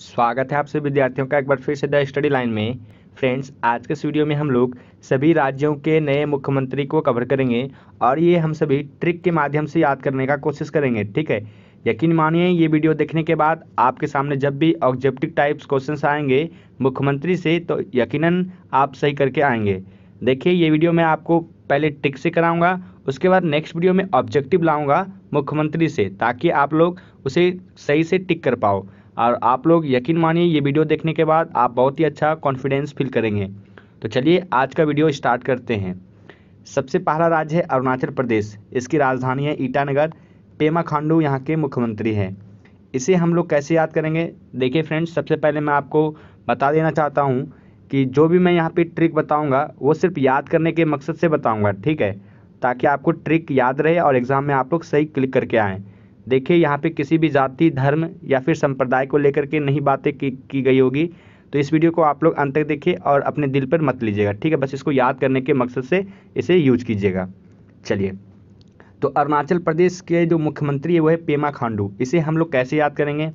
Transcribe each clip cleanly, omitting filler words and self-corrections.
स्वागत है आप सभी विद्यार्थियों का एक बार फिर से द स्टडी लाइन में। फ्रेंड्स, आज के इस वीडियो में हम लोग सभी राज्यों के नए मुख्यमंत्री को कवर करेंगे और ये हम सभी ट्रिक के माध्यम से याद करने का कोशिश करेंगे, ठीक है। यकीन मानिए ये वीडियो देखने के बाद आपके सामने जब भी ऑब्जेक्टिव टाइप्स क्वेश्चन आएंगे मुख्यमंत्री से तो यकीनन आप सही करके आएंगे। देखिए, ये वीडियो मैं आपको पहले ट्रिक से कराऊँगा, उसके बाद नेक्स्ट वीडियो में ऑब्जेक्टिव लाऊँगा मुख्यमंत्री से, ताकि आप लोग उसे सही से टिक कर पाओ और आप लोग यकीन मानिए ये वीडियो देखने के बाद आप बहुत ही अच्छा कॉन्फिडेंस फील करेंगे। तो चलिए आज का वीडियो स्टार्ट करते हैं। सबसे पहला राज्य है अरुणाचल प्रदेश, इसकी राजधानी है ईटानगर। पेमा खांडू यहाँ के मुख्यमंत्री हैं। इसे हम लोग कैसे याद करेंगे, देखिए फ्रेंड्स, सबसे पहले मैं आपको बता देना चाहता हूँ कि जो भी मैं यहाँ पर ट्रिक बताऊँगा वो सिर्फ याद करने के मकसद से बताऊँगा, ठीक है, ताकि आपको ट्रिक याद रहे और एग्ज़ाम में आप लोग सही क्लिक करके आएँ। देखिए, यहाँ पे किसी भी जाति, धर्म या फिर संप्रदाय को लेकर के नहीं बातें की गई होगी, तो इस वीडियो को आप लोग अंत तक देखिए और अपने दिल पर मत लीजिएगा, ठीक है, बस इसको याद करने के मकसद से इसे यूज कीजिएगा। चलिए, तो अरुणाचल प्रदेश के जो मुख्यमंत्री है वो है पेमा खांडू। इसे हम लोग कैसे याद करेंगे,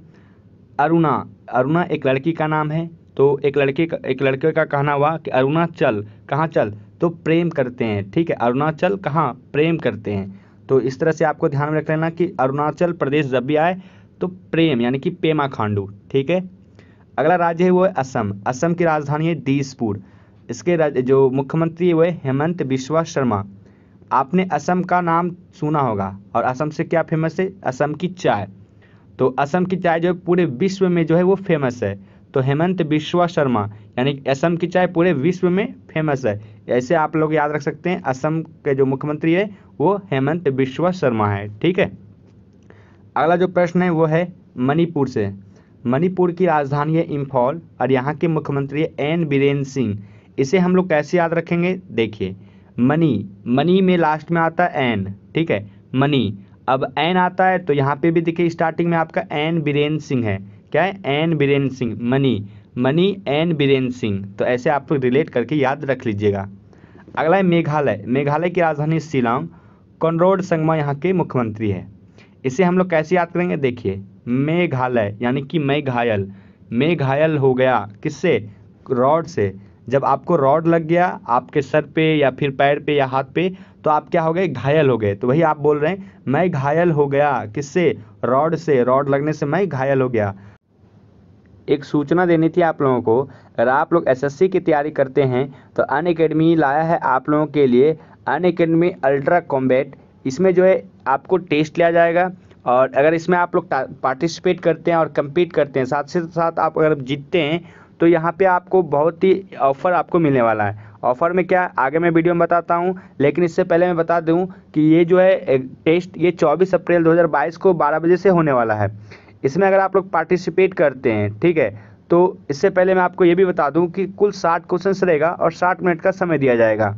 अरुणा एक लड़की का नाम है, तो एक लड़के का कहना हुआ कि अरुणाचल कहाँ चल तो प्रेम करते हैं, ठीक है, अरुणाचल कहाँ प्रेम करते हैं। तो इस तरह से आपको ध्यान में रख लेना कि अरुणाचल प्रदेश जब भी आए तो प्रेम यानी कि पेमा खांडू, ठीक है। अगला राज्य है वो है असम। असम की राजधानी है दिसपुर। इसके जो मुख्यमंत्री है वो है हेमंत बिस्वा शर्मा। आपने असम का नाम सुना होगा और असम से क्या फेमस है, असम की चाय। तो असम की चाय जो है पूरे विश्व में जो है वो फेमस है। तो हेमंत बिस्वा शर्मा यानी असम की चाय पूरे विश्व में फेमस है, ऐसे आप लोग याद रख सकते हैं। असम के जो मुख्यमंत्री है वो हेमंत बिस्वा शर्मा है, ठीक है। अगला जो प्रश्न है वो है मणिपुर से। मणिपुर की राजधानी है इम्फॉल और यहाँ के मुख्यमंत्री है एन बीरेन सिंह। इसे हम लोग कैसे याद रखेंगे, देखिए मनी में लास्ट में आता है एन, ठीक है, मनी। अब एन आता है तो यहाँ पे भी देखिए स्टार्टिंग में आपका एन बीरेन सिंह है, क्या है, एन बीरेन सिंह, मनी एन बीरेन सिंह। तो ऐसे आप लोग रिलेट करके याद रख लीजिएगा। अगला है मेघालय। मेघालय की राजधानी शिलांग। कॉनराड संगमा यहाँ के मुख्यमंत्री है। इसे हम लोग कैसे याद करेंगे, देखिए मेघालय यानी कि मैं घायल हो गया, किससे, रॉड से। जब आपको रॉड लग गया आपके सर पे या फिर पैर पे या हाथ पे तो आप क्या हो गए, घायल हो गए। तो वही आप बोल रहे हैं मैं घायल हो गया, किससे, रॉड से, रॉड लगने से मैं घायल हो गया। एक सूचना देनी थी आप लोगों को, अगर आप लोग एसएससी की तैयारी करते हैं तो अनअकैडमी लाया है आप लोगों के लिए अनअकैडमी अल्ट्रा कॉम्बैट। इसमें जो है आपको टेस्ट लिया जाएगा और अगर इसमें आप लोग पार्टिसिपेट करते हैं और कम्पीट करते हैं, साथ से साथ आप अगर जीतते हैं तो यहाँ पे आपको बहुत ही ऑफ़र आपको मिलने वाला है। ऑफ़र में क्या, आगे मैं वीडियो में बताता हूँ, लेकिन इससे पहले मैं बता दूँ कि ये जो है टेस्ट ये 24 अप्रैल 2022 को 12 बजे से होने वाला है। इसमें अगर आप लोग पार्टिसिपेट करते हैं, ठीक है, तो इससे पहले मैं आपको ये भी बता दूं कि कुल 60 क्वेश्चंस रहेगा और 60 मिनट का समय दिया जाएगा।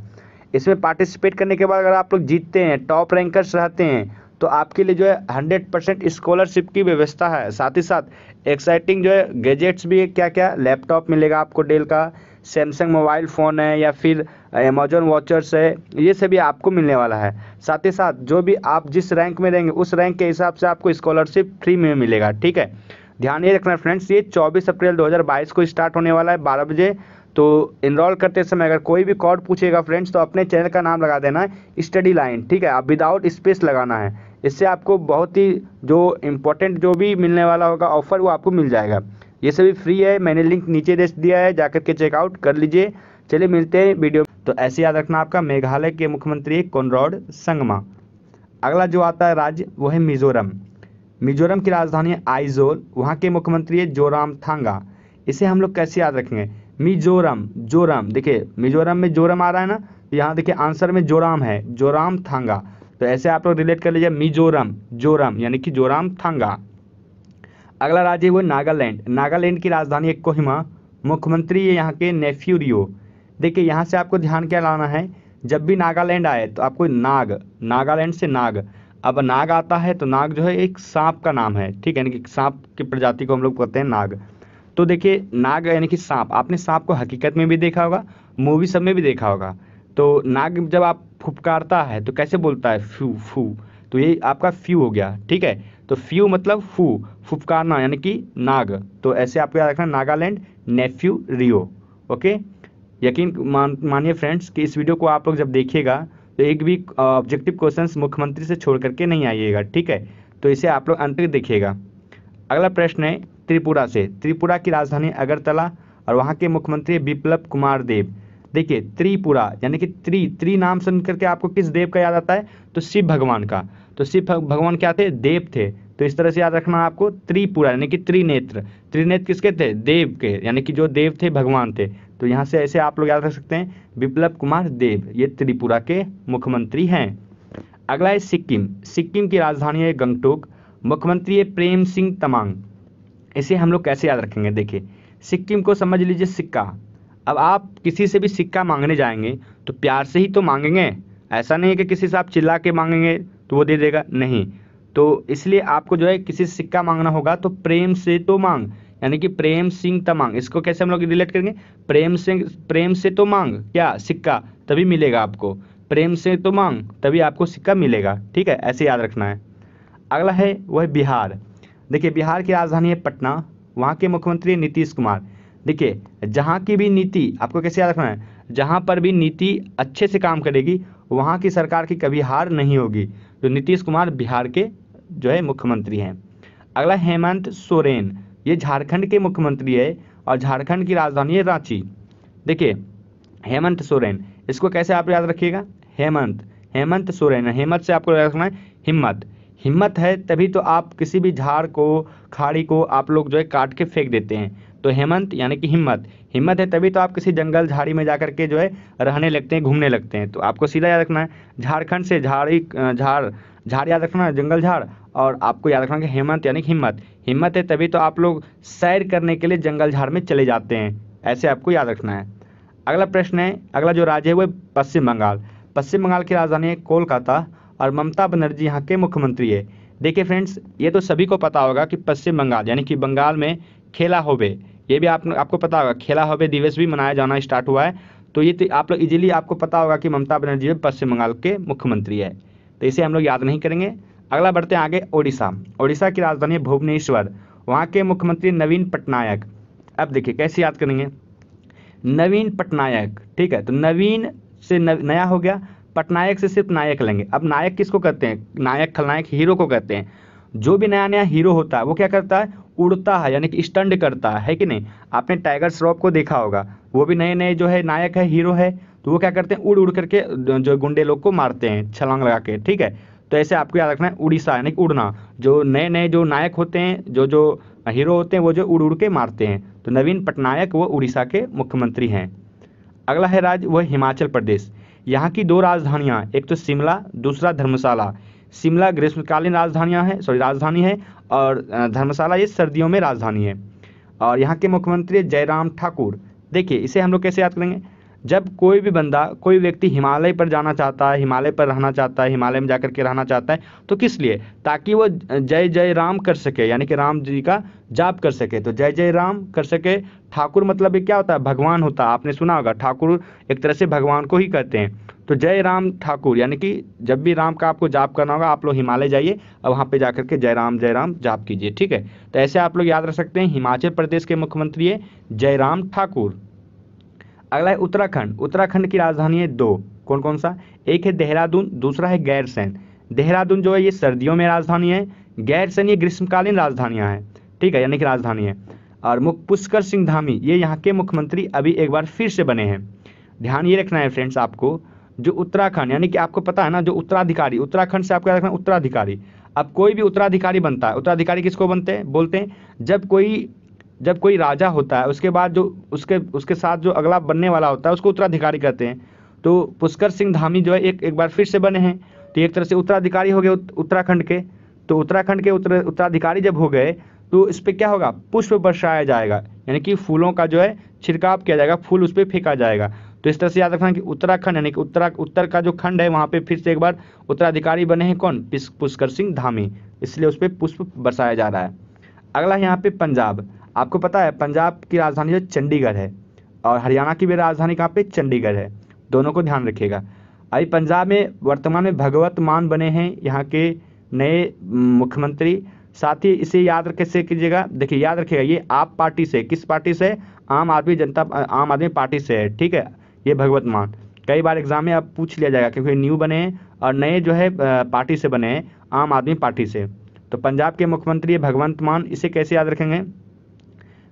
इसमें पार्टिसिपेट करने के बाद अगर आप लोग जीतते हैं, टॉप रैंकर्स रहते हैं, तो आपके लिए जो है 100% स्कॉलरशिप की व्यवस्था है। साथ ही साथ एक्साइटिंग जो है गैजेट्स भी है, क्या क्या, लैपटॉप मिलेगा आपको डेल का, सैमसंग मोबाइल फ़ोन है या फिर अमेजोन वॉचर्स है, ये सभी आपको मिलने वाला है। साथ ही साथ जो भी आप जिस रैंक में रहेंगे उस रैंक के हिसाब से आपको स्कॉलरशिप फ्री में मिलेगा, ठीक है। ध्यान ये रखना फ्रेंड्स, ये 24 अप्रैल 2022 को स्टार्ट होने वाला है 12 बजे। तो इनरोल करते समय अगर कोई भी कोड पूछेगा फ्रेंड्स तो अपने चैनल का नाम लगा देना है स्टडी लाइन, ठीक है, आप विदाउट स्पेस लगाना है। इससे आपको बहुत ही जो इम्पोर्टेंट जो भी मिलने वाला होगा ऑफर वो आपको मिल जाएगा। ये सभी फ्री है, मैंने लिंक नीचे दे दिया है, जाकर के चेकआउट कर लीजिए। चलिए मिलते हैं वीडियो। तो ऐसे याद रखना आपका मेघालय के मुख्यमंत्री कॉनराड संगमा। अगला जो आता है राज्य वो है मिजोरम। मिजोरम की राजधानी है आइजोल, वहाँ के मुख्यमंत्री है जोराम थांगा। इसे हम लोग कैसे याद रखेंगे, मिजोरम, देखिए मिजोरम में जोरम आ रहा है ना, तो यहाँ देखिए आंसर में जोराम है, जोराम थांगा। तो ऐसे आप लोग रिलेट कर लीजिए मिजोरम यानी कि जोराम थांगा। अगला राज्य है वो नागालैंड। नागालैंड की राजधानी है कोहिमा, मुख्यमंत्री है यहाँ के नेफ्यू रियो। देखिए यहाँ से आपको ध्यान क्या लाना है, जब भी नागालैंड आए तो आपको नागालैंड से नाग, अब नाग आता है तो नाग जो है एक सांप का नाम है, ठीक है, यानी कि सांप की प्रजाति को हम लोग कहते हैं नाग। तो देखिए नाग यानी कि सांप, आपने सांप को हकीकत में भी देखा होगा, मूवी सब में भी देखा होगा। तो नाग जब आप फुफकारता है तो कैसे बोलता है, फ्यू फ्यू, तो ये आपका फ्यू हो गया, ठीक है। तो फ्यू मतलब फू, फुफकारना यानी कि नाग, तो ऐसे आपको याद रखना नागालैंड, नेफ्यू रियो। ओके, यकीन मानिए फ्रेंड्स कि इस वीडियो को आप लोग जब देखिएगा तो एक भी ऑब्जेक्टिव क्वेश्चंस मुख्यमंत्री से छोड़ करके नहीं आइएगा, ठीक है। तो इसे आप लोग अंत तक देखिएगा। अगला प्रश्न है त्रिपुरा से, त्रिपुरा की राजधानी अगरतला और वहाँ के मुख्यमंत्री बिप्लब कुमार देब। देखिए त्रिपुरा यानी कि त्रि नाम सुन करके आपको किस देव का याद आता है, तो शिव भगवान का। तो शिव भगवान क्या थे, देव थे, तो इस तरह से याद रखना आपको त्रिपुरा यानी कि त्रिनेत्र। त्रिनेत्र किसके थे, देव के, यानी कि जो देव थे भगवान थे। तो यहाँ से ऐसे आप लोग याद रख सकते हैं बिप्लब कुमार देब, ये त्रिपुरा के मुख्यमंत्री हैं। अगला है सिक्किम, सिक्किम की राजधानी है गंगटोक, मुख्यमंत्री है प्रेम सिंह तमांग। इसे हम लोग कैसे याद रखेंगे, देखिए सिक्किम को समझ लीजिए सिक्का। अब आप किसी से भी सिक्का मांगने जाएंगे तो प्यार से ही तो मांगेंगे, ऐसा नहीं है कि किसी से आप चिल्ला के मांगेंगे तो वो दे देगा, नहीं। तो इसलिए आपको जो है किसी से सिक्का मांगना होगा तो प्रेम से तो मांग, यानी कि प्रेम सिंह तमांग। इसको कैसे हम लोग रिलेट करेंगे, प्रेम से तो मांग क्या सिक्का, तभी मिलेगा आपको, प्रेम से तो मांग तभी आपको सिक्का मिलेगा, ठीक है, ऐसे याद रखना है। अगला है वह बिहार, देखिए बिहार की राजधानी है पटना, वहाँ के मुख्यमंत्री नीतीश कुमार। देखिए जहाँ की भी नीति आपको कैसे याद रखना है, जहाँ पर भी नीति अच्छे से काम करेगी वहाँ की सरकार की कभी हार नहीं होगी। तो नीतीश कुमार बिहार के जो है मुख्यमंत्री हैं। अगला हेमंत सोरेन, ये झारखंड के मुख्यमंत्री है और झारखंड की राजधानी है रांची। देखिए हेमंत सोरेन, इसको कैसे आप याद रखिएगा, हेमंत सोरेन, हेमंत से आपको याद रखना है हिम्मत, हिम्मत है तभी तो आप किसी भी झाड़ को खाड़ी को आप लोग जो है काट के फेंक देते हैं। तो हेमंत यानी कि हिम्मत, हिम्मत है तभी तो आप किसी जंगल झाड़ी में जाकर के जो है रहने लगते हैं, घूमने लगते हैं। तो आपको सीधा याद रखना है झारखंड से झाड़ याद रखना है, जंगल झाड़, और आपको याद रखना है हेमंत यानी कि हिम्मत, हिम्मत है तभी तो आप लोग सैर करने के लिए जंगल झाड़ में चले जाते हैं, ऐसे आपको याद रखना है। अगला प्रश्न है, अगला जो राज्य है वह पश्चिम बंगाल, पश्चिम बंगाल की राजधानी है कोलकाता और ममता बनर्जी यहाँ के मुख्यमंत्री है। देखिए फ्रेंड्स ये तो सभी को पता होगा कि पश्चिम बंगाल यानी कि बंगाल में खेला होबे, ये भी आपको पता होगा, खेला होबे दिवस भी मनाया जाना स्टार्ट हुआ है। तो ये तो आप लोग इजीली आपको पता होगा कि ममता बनर्जी पश्चिम बंगाल के मुख्यमंत्री है, तो इसे हम लोग याद नहीं करेंगे। अगला बढ़ते हैं आगे ओडिशा, ओडिशा की राजधानी है भुवनेश्वर, वहाँ के मुख्यमंत्री नवीन पटनायक। अब देखिए कैसे याद करेंगे, नवीन पटनायक, ठीक है, तो नवीन से नया हो गया, पटनायक से सिर्फ नायक लेंगे। अब नायक किसको कहते हैं, नायक खलनायक हीरो को कहते हैं। जो भी नया नया हीरो होता है वो क्या करता है, उड़ता है यानी कि स्टंट करता है कि नहीं। आपने टाइगर श्रॉफ को देखा होगा, वो भी नए नए जो है नायक है हीरो है तो वो क्या करते हैं उड़ उड़ करके जो गुंडे लोग को मारते हैं छलांग लगा के, ठीक है। तो ऐसे आपको याद रखना है उड़ीसा यानी कि उड़ना, जो नए नए जो नायक होते हैं जो हीरो होते हैं वो जो उड़ उड़ के मारते हैं। तो नवीन पटनायक वो उड़ीसा के मुख्यमंत्री हैं। अगला है राज्य वह हिमाचल प्रदेश, यहाँ की दो राजधानियाँ, एक तो शिमला दूसरा धर्मशाला। शिमला ग्रीष्मकालीन राजधानी है और धर्मशाला ये सर्दियों में राजधानी है, और यहाँ के मुख्यमंत्री जयराम ठाकुर। देखिए इसे हम लोग कैसे याद करेंगे, जब कोई भी बंदा कोई व्यक्ति हिमालय पर जाना चाहता है, हिमालय पर रहना चाहता है, हिमालय में जाकर के रहना चाहता है, तो किस लिए, ताकि वो जय जय राम कर सके यानी कि राम जी का जाप कर सके, तो जय जय राम कर सके। ठाकुर मतलब ये क्या होता है, भगवान होता है, आपने सुना होगा ठाकुर एक तरह से भगवान को ही कहते हैं। तो जय राम ठाकुर यानी कि जब भी राम का आपको जाप करना होगा आप लोग हिमालय जाइए और वहाँ पे जाकर के जय राम जाप कीजिए, ठीक है। तो ऐसे आप लोग याद रख सकते हैं हिमाचल प्रदेश के मुख्यमंत्री है जयराम ठाकुर। अगला है उत्तराखंड, उत्तराखंड की राजधानी है दो, कौन कौन सा, एक है देहरादून दूसरा है गैरसैन। देहरादून जो है ये सर्दियों में राजधानी है, गैरसैन ये ग्रीष्मकालीन राजधानियाँ हैं, ठीक है, यानी कि राजधानी है। और पुष्कर सिंह धामी ये यहाँ के मुख्यमंत्री अभी एक बार फिर से बने हैं। ध्यान ये रखना है फ्रेंड्स आपको, जो उत्तराखंड यानी कि आपको पता है ना जो उत्तराधिकारी, उत्तराखंड से आपको याद रखना उत्तराधिकारी। अब कोई भी उत्तराधिकारी बनता है, उत्तराधिकारी किसको बनते हैं बोलते हैं, जब कोई राजा होता है उसके बाद जो उसके साथ जो अगला बनने वाला होता है उसको उत्तराधिकारी कहते हैं। तो पुष्कर सिंह धामी जो है एक बार फिर से बने हैं, तो एक तरह से उत्तराधिकारी हो गए उत्तराखंड के। तो उत्तराखंड के उत्तराधिकारी जब हो गए तो इस पर क्या होगा, पुष्प बरसाया जाएगा यानी कि फूलों का जो है छिड़काव किया जाएगा, फूल उस पर फेंका जाएगा। तो इस तरह से याद रखना कि उत्तराखंड यानी कि उत्तर का जो खंड है वहाँ पे फिर से एक बार उत्तराधिकारी बने हैं कौन, पुष्कर सिंह धामी, इसलिए उस पर पुष्प बरसाया जा रहा है। अगला यहाँ पे पंजाब, आपको पता है पंजाब की राजधानी जो चंडीगढ़ है और हरियाणा की भी राजधानी कहाँ पे, चंडीगढ़ है, दोनों को ध्यान रखिएगा। अभी पंजाब में वर्तमान में भगवंत मान बने हैं यहाँ के नए मुख्यमंत्री, साथ ही इसे याद कैसे कीजिएगा, देखिए याद रखिएगा ये आप पार्टी से, किस पार्टी से, आम आदमी पार्टी से है, ठीक है। ये भगवंत मान कई बार एग्जाम में अब पूछ लिया जाएगा क्योंकि न्यू बने हैं और नए जो है पार्टी से बने हैं, आम आदमी पार्टी से। तो पंजाब के मुख्यमंत्री भगवंत मान, इसे कैसे याद रखेंगे,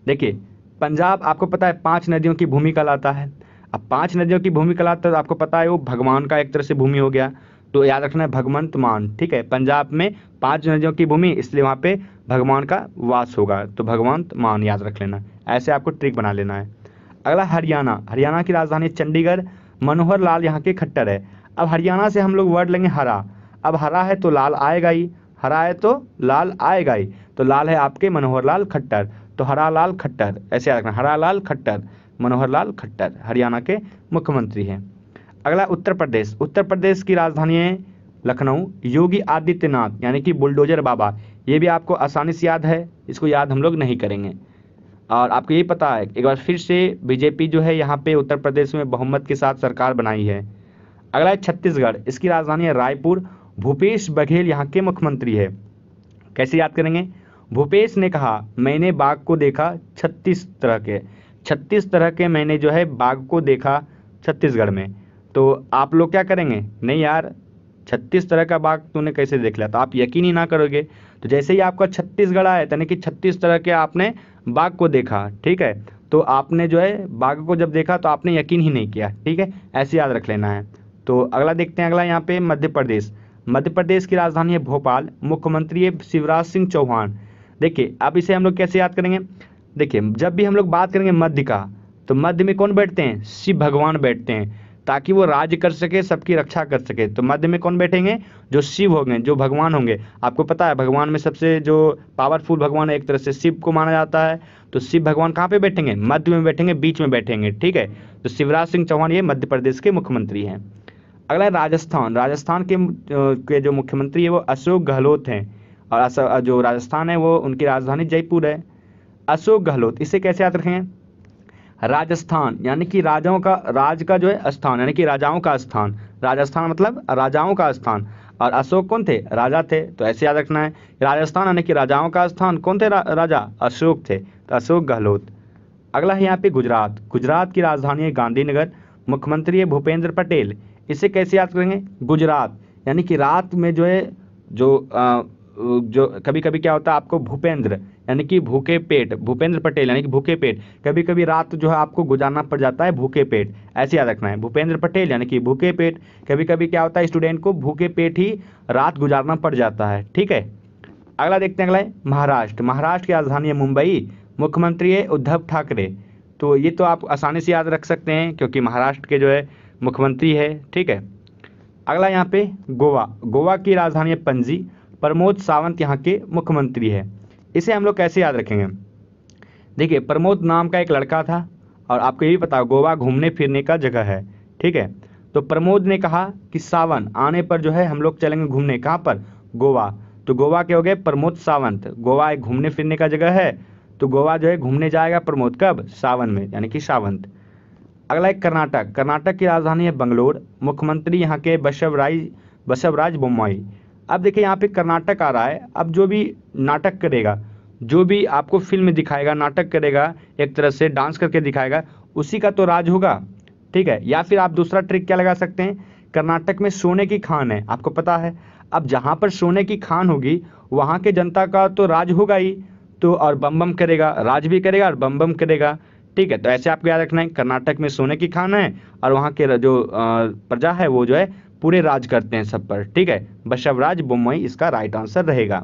देखिए पंजाब आपको पता है 5 नदियों की भूमि कहलाता है। अब 5 नदियों की भूमि कहलाता है तो आपको पता है वो भगवान का एक तरह से भूमि हो गया, तो याद रखना है भगवंत मान, ठीक है। पंजाब में 5 नदियों की भूमि, इसलिए वहाँ पे भगवान का वास होगा, तो भगवंत मान याद रख लेना, ऐसे आपको ट्रिक बना लेना है। अगला हरियाणा, हरियाणा की राजधानी चंडीगढ़, मनोहर लाल यहाँ के खट्टर है। अब हरियाणा से हम लोग वर्ड लेंगे हरा, अब हरा है तो लाल आएगा ही, हरा है तो लाल आएगा ही, तो लाल है आपके मनोहर लाल खट्टर, तो हरा लाल खट्टर ऐसे याद रखना, हरा लाल खट्टर, मनोहर लाल खट्टर हरियाणा के मुख्यमंत्री हैं। अगला उत्तर प्रदेश, उत्तर प्रदेश की राजधानी है लखनऊ, योगी आदित्यनाथ यानी कि बुलडोजर बाबा, ये भी आपको आसानी से याद है, इसको याद हम लोग नहीं करेंगे। और आपको ये पता है एक बार फिर से बीजेपी जो है यहाँ पे उत्तर प्रदेश में बहुमत के साथ सरकार बनाई है। अगला है छत्तीसगढ़, इसकी राजधानी है रायपुर, भूपेश बघेल यहाँ के मुख्यमंत्री है। कैसे याद करेंगे, भूपेश ने कहा मैंने बाघ को देखा 36 तरह के मैंने जो है बाघ को देखा छत्तीसगढ़ में, तो आप लोग क्या करेंगे, नहीं यार 36 तरह का बाघ तूने कैसे देख लिया, तो आप यकीन ही ना करोगे। तो जैसे ही आपका छत्तीसगढ़ आया यानी कि 36 तरह के आपने बाघ को देखा, ठीक है, तो आपने जो है बाघ को जब देखा तो आपने यकीन ही नहीं किया, ठीक है, ऐसे याद रख लेना है। तो अगला देखते हैं, अगला यहाँ पे मध्य प्रदेश, मध्य प्रदेश की राजधानी है भोपाल, मुख्यमंत्री है शिवराज सिंह चौहान। देखिए अब इसे हम लोग कैसे याद करेंगे, देखिए जब भी हम लोग बात करेंगे मध्य का तो मध्य में कौन बैठते हैं, शिव भगवान बैठते हैं, ताकि वो राज्य कर सके, सबकी रक्षा कर सके। तो मध्य में कौन बैठेंगे, जो शिव होंगे, जो भगवान होंगे। आपको पता है भगवान में सबसे जो पावरफुल भगवान है एक तरह से शिव को माना जाता है, तो शिव भगवान कहाँ पे बैठेंगे, मध्य में बैठेंगे, बीच में बैठेंगे, ठीक है। तो शिवराज सिंह चौहान ये मध्य प्रदेश के मुख्यमंत्री हैं। अगला राजस्थान, राजस्थान के जो मुख्यमंत्री है वो अशोक गहलोत हैं, और जो राजस्थान है वो उनकी राजधानी जयपुर है। अशोक गहलोत इसे कैसे याद रखेंगे, राजस्थान यानी कि राजाओं का, राज का जो है स्थान यानी कि राजाओं का स्थान, राजस्थान मतलब राजाओं का स्थान, और अशोक कौन थे, राजा थे, तो ऐसे याद रखना है राजस्थान यानी कि राजाओं का स्थान, कौन थे राजा, अशोक थे, तो अशोक गहलोत। अगला है यहाँ पे गुजरात, गुजरात की राजधानी है गांधीनगर, मुख्यमंत्री है भूपेंद्र पटेल। इसे कैसे याद करेंगे, गुजरात यानी कि रात में जो है जो कभी कभी क्या होता है आपको भूपेंद्र यानी कि भूखे पेट, भूपेंद्र पटेल यानी कि भूखे पेट, कभी कभी रात जो है आपको गुजारना पड़ जाता है भूखे पेट, ऐसे याद रखना है भूपेंद्र पटेल यानी कि भूखे पेट, कभी कभी क्या होता है स्टूडेंट को भूखे पेट ही रात गुजारना पड़ जाता है, ठीक है। अगला देखते हैं, अगला है महाराष्ट्र, महाराष्ट्र की राजधानी है मुंबई, मुख्यमंत्री है उद्धव ठाकरे। तो ये तो आप आसानी से याद रख सकते हैं क्योंकि महाराष्ट्र के जो है मुख्यमंत्री है, ठीक है। अगला यहाँ पे गोवा, गोवा की राजधानी है पणजी, प्रमोद सावंत यहाँ के मुख्यमंत्री है। इसे हम लोग कैसे याद रखेंगे, देखिए प्रमोद नाम का एक लड़का था, और आपको ये भी पता गोवा घूमने फिरने का जगह है, ठीक है। तो प्रमोद ने कहा कि सावन आने पर जो है हम लोग चलेंगे घूमने, कहाँ पर, गोवा, तो गोवा के हो गए प्रमोद सावंत, गोवा एक घूमने फिरने का जगह है, तो गोवा जो है घूमने जाएगा प्रमोद, कब, सावन में यानी कि सावंत। अगला एक कर्नाटक, कर्नाटक की राजधानी है बंगलोर, मुख्यमंत्री यहाँ के बसवराज बोम्मई। अब देखिए यहाँ पे कर्नाटक आ रहा है, अब जो भी नाटक करेगा, जो भी आपको फिल्म दिखाएगा, नाटक करेगा, एक तरह से डांस करके दिखाएगा, उसी का तो राज होगा, ठीक है। या फिर आप दूसरा ट्रिक क्या लगा सकते हैं, कर्नाटक में सोने की खान है, आपको पता है अब जहाँ पर सोने की खान होगी वहाँ के जनता का तो राज होगा ही, तो और बम बम करेगा, राज भी करेगा और बम बम करेगा, ठीक है। तो ऐसे आपको याद रखना है कर्नाटक में सोने की खान है और वहाँ के जो प्रजा है वो जो है पूरे राज करते हैं सब पर, ठीक है। बसवराज बोम्मई इसका राइट आंसर रहेगा।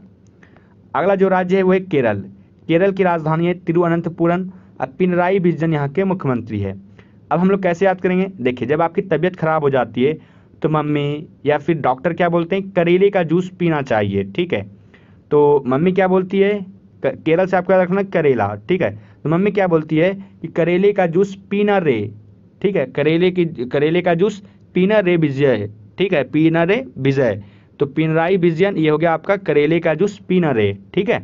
अगला जो राज्य है वो है केरल, केरल की राजधानी है तिरुअनंतपुरम, और पिनराई विजयन यहाँ के मुख्यमंत्री है। अब हम लोग कैसे याद करेंगे, देखिए जब आपकी तबीयत खराब हो जाती है तो मम्मी या फिर डॉक्टर क्या बोलते हैं, करेले का जूस पीना चाहिए, ठीक है। तो मम्मी क्या बोलती है, केरल से आपको याद रखना करेला, ठीक है। तो मम्मी क्या बोलती है कि करेले का जूस पीना रे, ठीक है, करेले का जूस पीना रे विजय, ठीक है, पीना रे विजय, तो पिनराई विजयन ये हो गया आपका करेले का जूस पीना रे, ठीक है।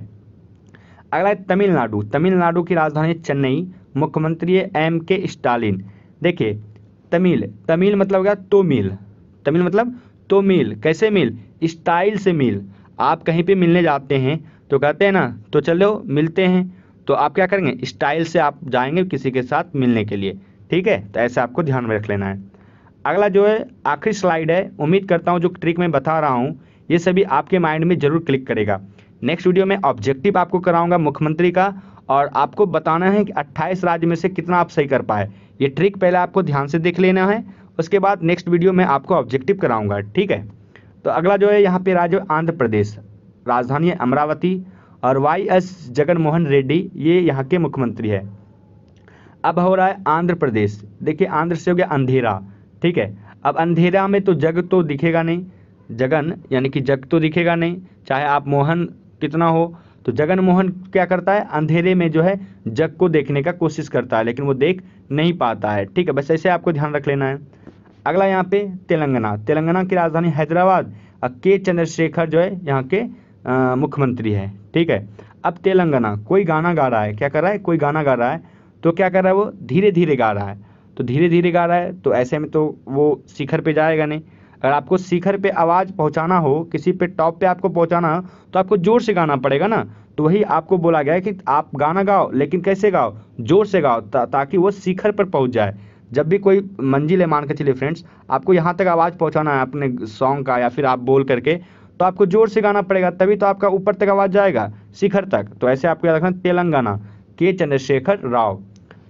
अगला है तमिलनाडु, तमिलनाडु की राजधानी चेन्नई, मुख्यमंत्री है M K स्टालिन। देखिए तमिल मतलब क्या, तो मिल, तमिल मतलब तो मिल, कैसे मिल, स्टाइल से मिल। आप कहीं पर मिलने जाते हैं तो कहते हैं ना, तो चलो मिलते हैं। तो आप क्या करेंगे, स्टाइल से आप जाएंगे किसी के साथ मिलने के लिए, ठीक है। तो ऐसे आपको ध्यान में रख लेना है। अगला जो है आखिरी स्लाइड है, उम्मीद करता हूँ जो ट्रिक मैं बता रहा हूँ ये सभी आपके माइंड में जरूर क्लिक करेगा। नेक्स्ट वीडियो में ऑब्जेक्टिव आपको कराऊंगा मुख्यमंत्री का, और आपको बताना है कि 28 राज्य में से कितना आप सही कर पाए। ये ट्रिक पहले आपको ध्यान से देख लेना है, उसके बाद नेक्स्ट वीडियो में आपको ऑब्जेक्टिव कराऊंगा, ठीक है। तो अगला जो है यहाँ पे राज्य आंध्र प्रदेश, राजधानी अमरावती, और YS जगन मोहन रेड्डी ये यहाँ के मुख्यमंत्री है। अब हो रहा है आंध्र प्रदेश, देखिए आंध्र से हो गया अंधेरा, ठीक है। अब अंधेरा में तो जग तो दिखेगा नहीं, जगन यानी कि जग तो दिखेगा नहीं, चाहे आप मोहन कितना हो। तो जगन मोहन क्या करता है, अंधेरे में जो है जग को देखने का कोशिश करता है, लेकिन वो देख नहीं पाता है, ठीक है। बस ऐसे आपको ध्यान रख लेना है। अगला यहाँ पे तेलंगाना, तेलंगाना की राजधानी हैदराबाद, और K चंद्रशेखर जो है यहाँ के मुख्यमंत्री है, ठीक है। अब तेलंगाना कोई गाना गा रहा है, क्या कर रहा है, कोई गाना गा रहा है। तो क्या कर रहा है, वो धीरे धीरे गा रहा है, तो धीरे धीरे गा रहा है। तो ऐसे में तो वो शिखर पे जाएगा नहीं। अगर आपको शिखर पे आवाज़ पहुंचाना हो, किसी पे टॉप पे आपको पहुंचाना हो, तो आपको ज़ोर से गाना पड़ेगा ना। तो वही आपको बोला गया है कि आप गाना गाओ, लेकिन कैसे गाओ, ज़ोर से गाओ, ताकि वो शिखर पर पहुंच जाए। जब भी कोई मंजिल है, मान के चलिए फ्रेंड्स, आपको यहाँ तक आवाज़ पहुँचाना है अपने सॉन्ग का या फिर आप बोल करके, तो आपको ज़ोर से गाना पड़ेगा, तभी तो आपका ऊपर तक आवाज़ जाएगा, शिखर तक। तो ऐसे आपको याद रखना, तेलंगाना K चंद्रशेखर राव।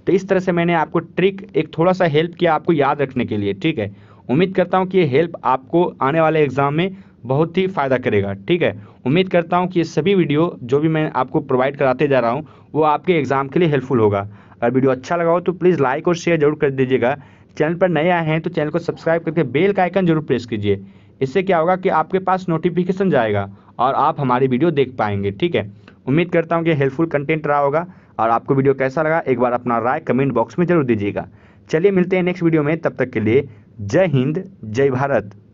तो इस तरह से मैंने आपको ट्रिक एक थोड़ा सा हेल्प किया आपको याद रखने के लिए, ठीक है। उम्मीद करता हूँ कि ये हेल्प आपको आने वाले एग्जाम में बहुत ही फ़ायदा करेगा, ठीक है। उम्मीद करता हूँ कि ये सभी वीडियो जो भी मैं आपको प्रोवाइड कराते जा रहा हूँ वो आपके एग्ज़ाम के लिए हेल्पफुल होगा। अगर वीडियो अच्छा लगा हो तो प्लीज़ लाइक और शेयर जरूर कर दीजिएगा। चैनल पर नए आए हैं तो चैनल को सब्सक्राइब करके बेल का आइकन जरूर प्रेस कीजिए। इससे क्या होगा कि आपके पास नोटिफिकेशन जाएगा और आप हमारी वीडियो देख पाएंगे, ठीक है। उम्मीद करता हूँ कि हेल्पफुल कंटेंट रहा होगा, और आपको वीडियो कैसा लगा एक बार अपना राय कमेंट बॉक्स में जरूर दीजिएगा। चलिए मिलते हैं नेक्स्ट वीडियो में, तब तक के लिए जय हिंद, जय भारत।